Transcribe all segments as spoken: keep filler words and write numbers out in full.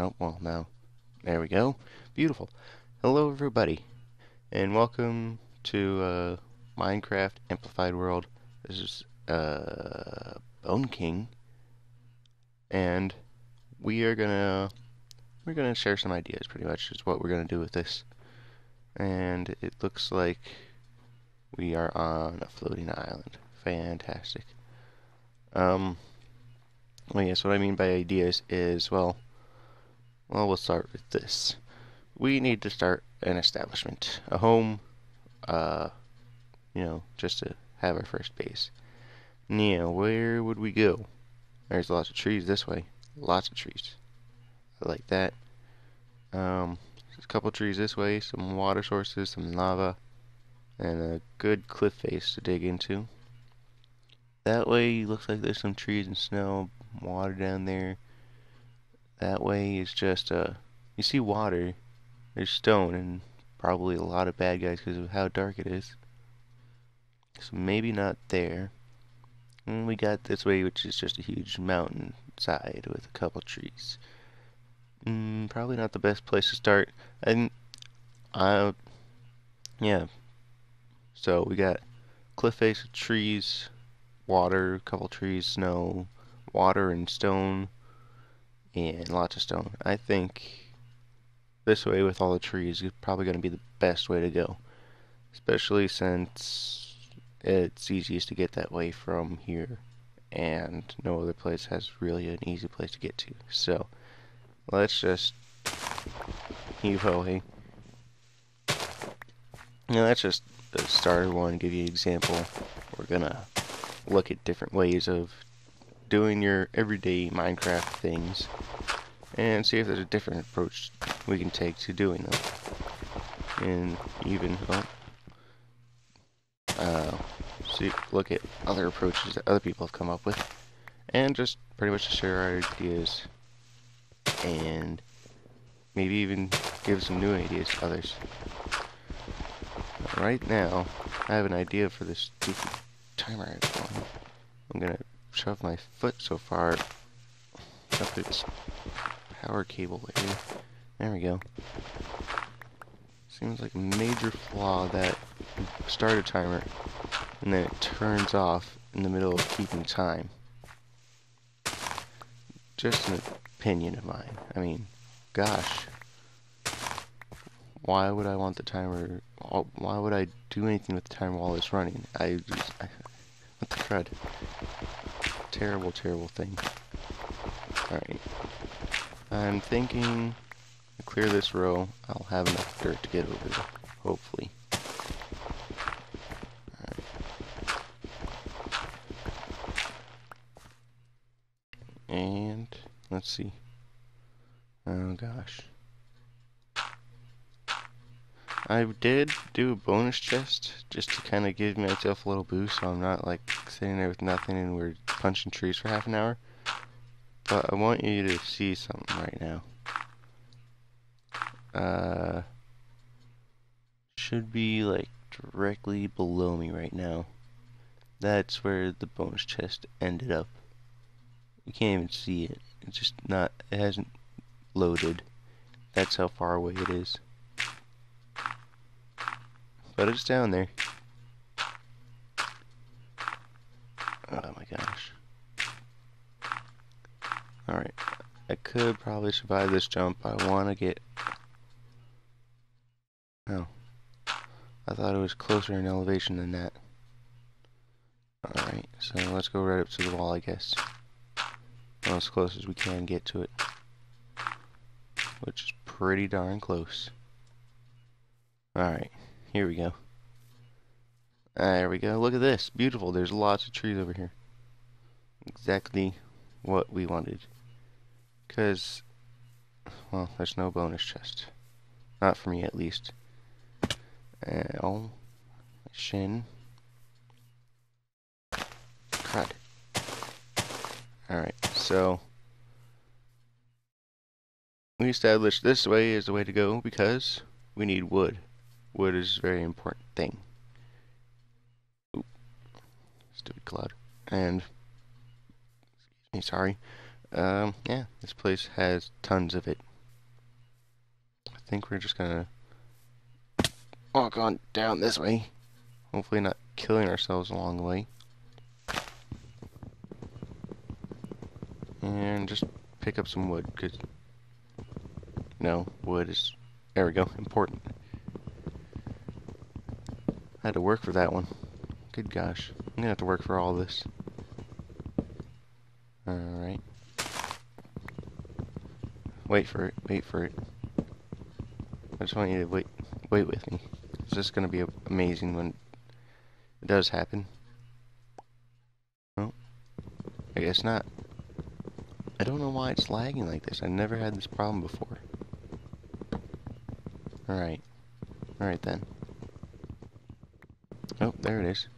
Oh, well, now. There we go. Beautiful. Hello, everybody, and welcome to uh, Minecraft Amplified World. This is uh, Bone King, and we are gonna we're gonna share some ideas. Pretty much is what we're gonna do with this. And it looks like we are on a floating island. Fantastic. Um. Well, yes. What I mean by ideas is well. Well, we'll start with this. We need to start an establishment, a home, uh, you know, just to have our first base. Now, where would we go? There's lots of trees this way. Lots of trees. I like that. Um, there's a couple trees this way, some water sources, some lava, and a good cliff face to dig into. That way, looks like there's some trees and snow, water down there. That way is just, uh, you see water, there's stone, and probably a lot of bad guys because of how dark it is. So maybe not there. And we got this way, which is just a huge mountain side with a couple trees. Mm, probably not the best place to start. And, uh, yeah. So we got cliff face, trees, water, a couple trees, snow, water and stone. And lots of stone. I think this way with all the trees is probably going to be the best way to go. Especially since it's easiest to get that way from here. And no other place has really an easy place to get to. So, let's just heave ho, hey. Now that's just the starter one. Give you an example. We're going to look at different ways of doing your everyday Minecraft things and see if there's a different approach we can take to doing them. And even well, uh, see, look at other approaches that other people have come up with and just pretty much share our ideas and maybe even give some new ideas to others. Right now, I have an idea for this stupid timer. I'm gonna shove my foot so far up through this power cable here. There we go. Seems like a major flaw that start a timer and then it turns off in the middle of keeping time. Just an opinion of mine. I mean, gosh. Why would I want the timer? Why would I do anything with the timer while it's running? I just. I, what the crud? Terrible, terrible thing. Alright. I'm thinking to clear this row, I'll have enough dirt to get over there, hopefully. Alright. And let's see. Oh gosh. I did do a bonus chest just to kind of give myself a little boost so I'm not like sitting there with nothing and we're punching trees for half an hour. But I want you to see something right now. Uh, should be like directly below me right now. That's where the bonus chest ended up. You can't even see it. It's just not, it hasn't loaded. That's how far away it is. But it's down there. Oh my gosh. Alright. I could probably survive this jump. I want to get... Oh. I thought it was closer in elevation than that. Alright. So let's go right up to the wall, I guess. Well, as close as we can get to it. Which is pretty darn close. Alright. Here we go. There we go. Look at this. Beautiful. There's lots of trees over here. Exactly what we wanted. Because, well, there's no bonus chest. Not for me, at least. Uh, oh. Shin. Crud. Alright, so. We established this way is the way to go because we need wood. Wood is a very important thing. Oop. Stupid cloud. And, excuse me, sorry. Um, yeah, this place has tons of it. think we're just gonna walk on down this way. Hopefully not killing ourselves along the way. And just pick up some wood, because no, wood is, there we go, important. I had to work for that one. Good gosh. I'm gonna have to work for all this. Alright. Wait for it, wait for it. I just want you to wait wait with me. It's just gonna be amazing when it does happen. Well, I guess not. I don't know why it's lagging like this. I never had this problem before. Alright. Alright then. Oh, there it is.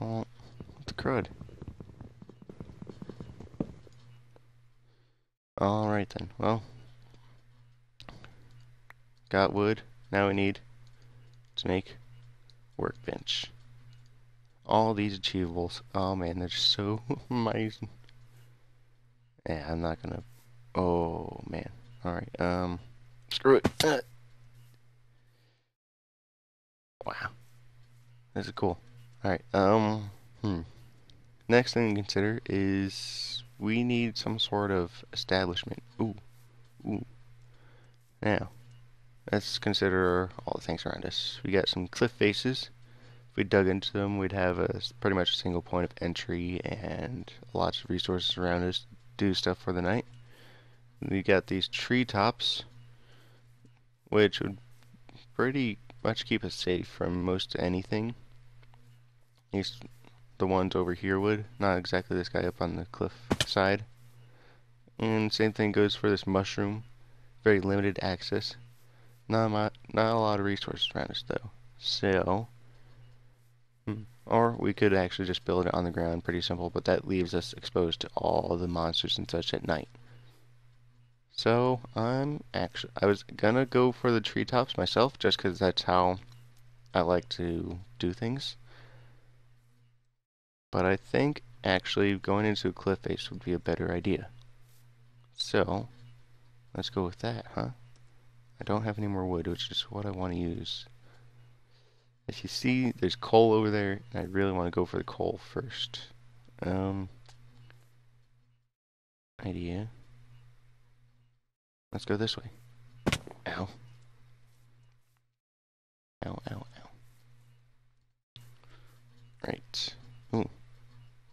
Oh, what the crud. Alright then, well. Got wood. Now we need to make workbench. All these achievables. Oh man, they're just so amazing. Yeah, I'm not gonna... Oh man. Alright, um... screw it. Wow. This is cool. Alright, um... Hmm. Next thing to consider is... we need some sort of establishment. Ooh. Ooh. Now, let's consider all the things around us. We got some cliff faces. If we dug into them, we'd have a pretty much a single point of entry and lots of resources around us to do stuff for the night. We got these treetops, which would pretty much keep us safe from most anything. At least the ones over here would. Not exactly this guy up on the cliff side. And same thing goes for this mushroom. Very limited access. Not a, not a lot of resources around us though. So, or we could actually just build it on the ground, pretty simple, but that leaves us exposed to all the monsters and such at night. So I'm actually, I was gonna go for the treetops myself just because that's how I like to do things. But I think actually going into a cliff face would be a better idea. So, let's go with that, huh? I don't have any more wood, which is what I want to use. As you see, there's coal over there, and I really want to go for the coal first. Um, idea. Let's go this way. Ow. Ow, ow, ow. Right. Ooh.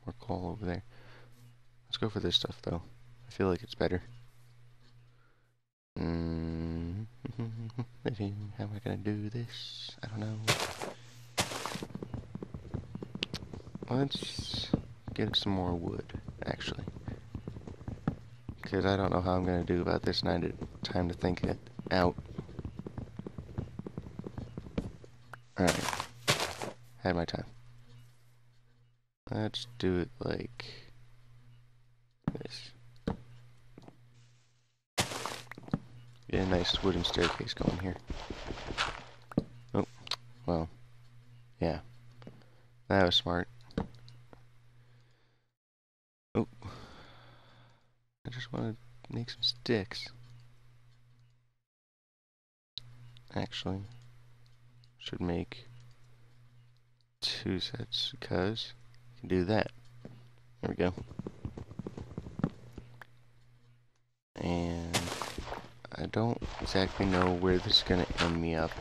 More coal over there. Let's go for this stuff, though. I feel like it's better. Mm. How am I gonna do this? I don't know. Let's get some more wood, actually. Because I don't know how I'm gonna do about this, and I need time to think it out. Alright. Had my time. Let's do it like this. Get a nice wooden staircase going here. Oh, well, yeah. That was smart. Oh, I just want to make some sticks. Actually, should make two sets because you can do that. There we go. And I don't exactly know where this is going to end me up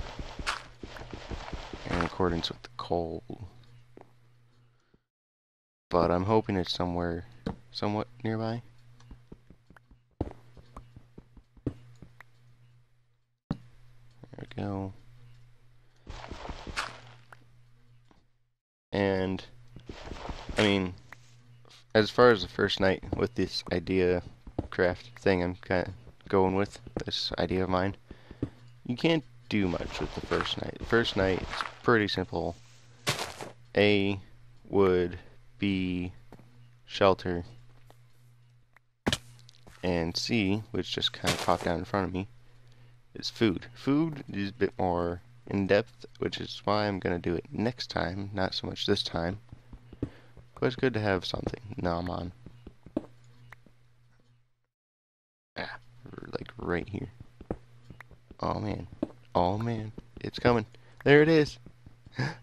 in accordance with the coal. But I'm hoping it's somewhere somewhat nearby. There we go. And, I mean, as far as the first night with this Ideacraft thing, I'm kind of going with this idea of mine. You can't do much with the first night. The first night is pretty simple. A would be shelter, and C, which just kind of popped down in front of me, is food. Food is a bit more in depth, which is why I'm gonna do it next time, not so much this time. But it's good to have something. Now I'm on. right here. Oh man, oh man, it's coming. There it is.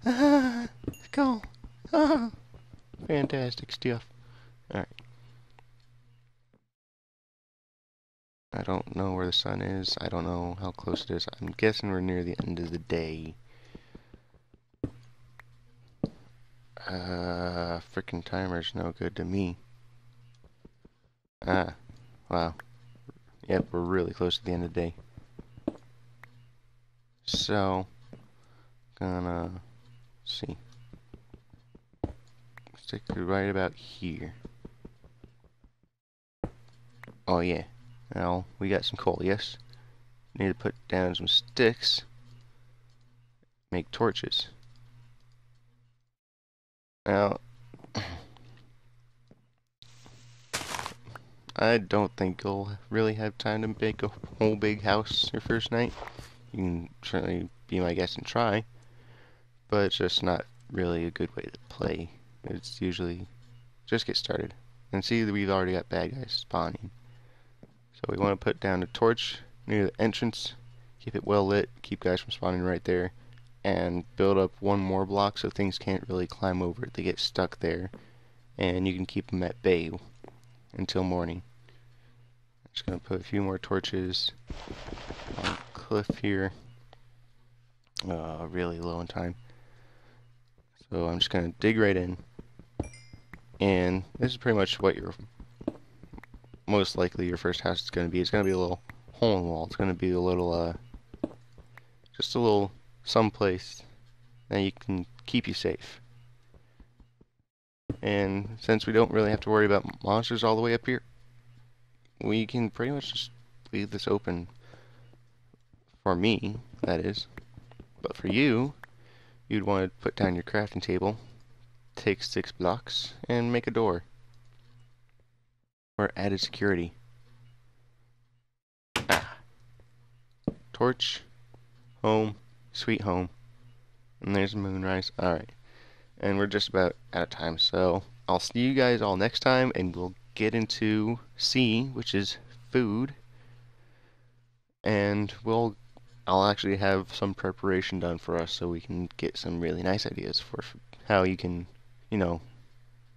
Ah, it's cool. Ah, fantastic stuff. Alright. I don't know where the sun is. I don't know how close it is. I'm guessing we're near the end of the day. Uh, frickin' timer's no good to me. Ah, wow. Yep, we're really close to the end of the day. So, gonna see. Stick right about here. Oh yeah. Now we got some coal. Yes. Need to put down some sticks. Make torches. Now, I don't think you'll really have time to make a whole big house your first night. You can certainly be my guest and try, but it's just not really a good way to play. It's usually just get started. And see that we've already got bad guys spawning. So we want to put down a torch near the entrance, keep it well lit, keep guys from spawning right there, and build up one more block so things can't really climb over it. They get stuck there, and you can keep them at bay until morning. I'm just going to put a few more torches on the cliff here. Uh, really low on time. So I'm just going to dig right in. And this is pretty much what your most likely your first house is going to be. It's going to be a little hole in the wall. It's going to be a little, uh, just a little someplace that you can keep you safe. And since we don't really have to worry about monsters all the way up here, we can pretty much just leave this open. For me, that is. But for you, you'd want to put down your crafting table, take six blocks, and make a door. For added security. Ah. Torch, home, sweet home. And there's moonrise. Alright. And we're just about out of time, so I'll see you guys all next time, and we'll get into C, which is food, and we'll I'll actually have some preparation done for us so we can get some really nice ideas for how you can, you know,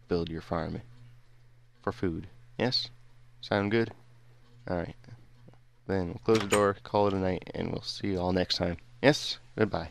build your farm for food. Yes? Sound good? Alright. Then we'll close the door, call it a night, and we'll see you all next time. Yes? Goodbye.